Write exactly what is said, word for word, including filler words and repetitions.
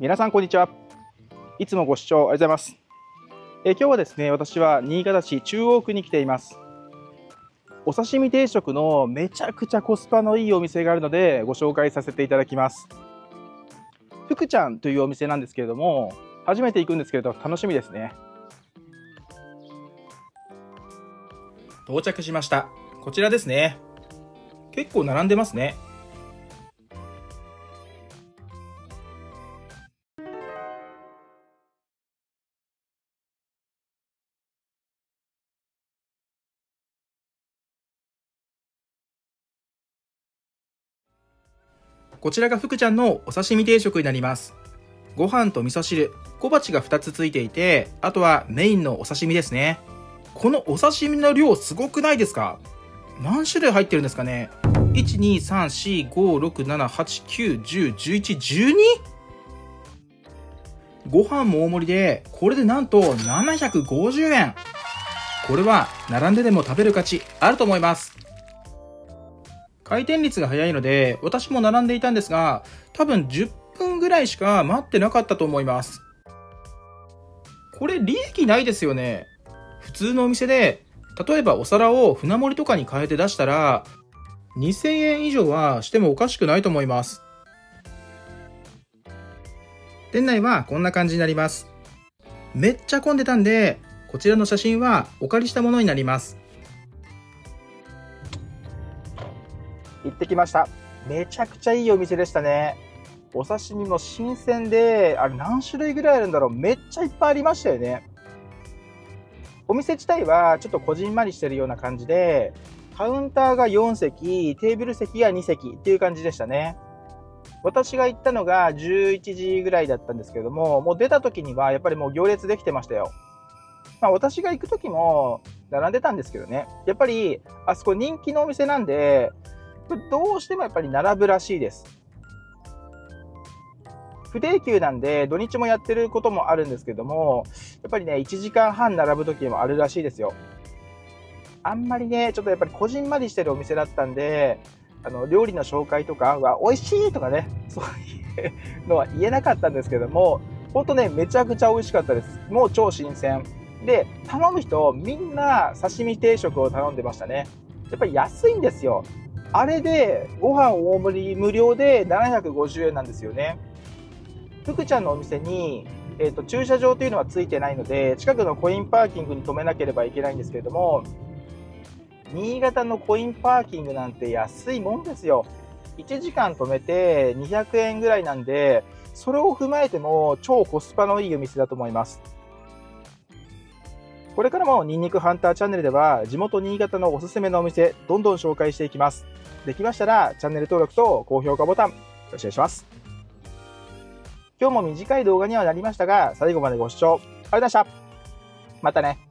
皆さんこんにちは。いつもご視聴ありがとうございます。え今日はですね、私は新潟市中央区に来ています。お刺身定食のめちゃくちゃコスパのいいお店があるのでご紹介させていただきます。ふくちゃんというお店なんですけれども、初めて行くんですけれど楽しみですね。到着しました。こちらですね。結構並んでますね。こちらが福ちゃんのお刺身定食になります。ご飯と味噌汁、小鉢がふたつついていて、あとはメインのお刺身ですね。このお刺身の量すごくないですか？何種類入ってるんですかね。 いち、に、さん、よん、ご、ろく、なな、はち、きゅう、じゅう、じゅういち、じゅうに? ご飯も大盛りで、これでなんとななひゃくごじゅうえん。これは並んででも食べる価値あると思います。回転率が早いので、私も並んでいたんですが、多分じゅっぷんぐらいしか待ってなかったと思います。これ利益ないですよね。普通のお店で、例えばお皿を船盛りとかに変えて出したら、にせんえん以上はしてもおかしくないと思います。店内はこんな感じになります。めっちゃ混んでたんで、こちらの写真はお借りしたものになります。行ってきました。めちゃくちゃいいお店でしたね。お刺身も新鮮で、あれ何種類ぐらいあるんだろう。めっちゃいっぱいありましたよね。お店自体はちょっとこじんまりしてるような感じで、カウンターがよんせき、テーブル席がにせきっていう感じでしたね。私が行ったのがじゅういちじぐらいだったんですけれども、もう出た時にはやっぱりもう行列できてましたよ。まあ、私が行く時も並んでたんですけどね。やっぱりあそこ人気のお店なんで、どうしてもやっぱり並ぶらしいです。不定休なんで土日もやってることもあるんですけども、やっぱりねいちじかんはん並ぶ時もあるらしいですよ。あんまりねちょっとやっぱりこじんまりしてるお店だったんで、あの料理の紹介とかは美味しいとかね、そういうのは言えなかったんですけども、ほんとねめちゃくちゃ美味しかったです。もう超新鮮で、頼む人みんな刺身定食を頼んでましたね。やっぱり安いんですよ。あれでご飯大盛り無料でななひゃくごじゅうえんなんですよね。福ちゃんのお店に、えーと、駐車場というのはついてないので、近くのコインパーキングに止めなければいけないんですけれども、新潟のコインパーキングなんて安いもんですよ。いちじかん止めてにひゃくえんぐらいなんで、それを踏まえても超コスパのいいお店だと思います。これからもニンニクハンターチャンネルでは地元新潟のおすすめのお店どんどん紹介していきます。できましたらチャンネル登録と高評価ボタンよろしくお願いします。今日も短い動画にはなりましたが、最後までご視聴ありがとうございました。またね。